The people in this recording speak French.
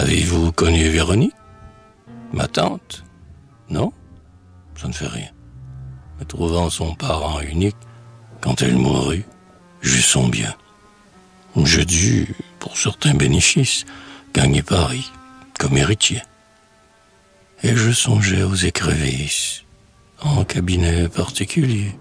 Avez-vous connu Véronique? Ma tante? Non? Ça ne fait rien. Mais trouvant son parent unique, quand elle mourut, j'eus son bien. Je dus, pour certains bénéfices, gagner Paris comme héritier. Et je songeais aux écrevisses, en cabinet particulier.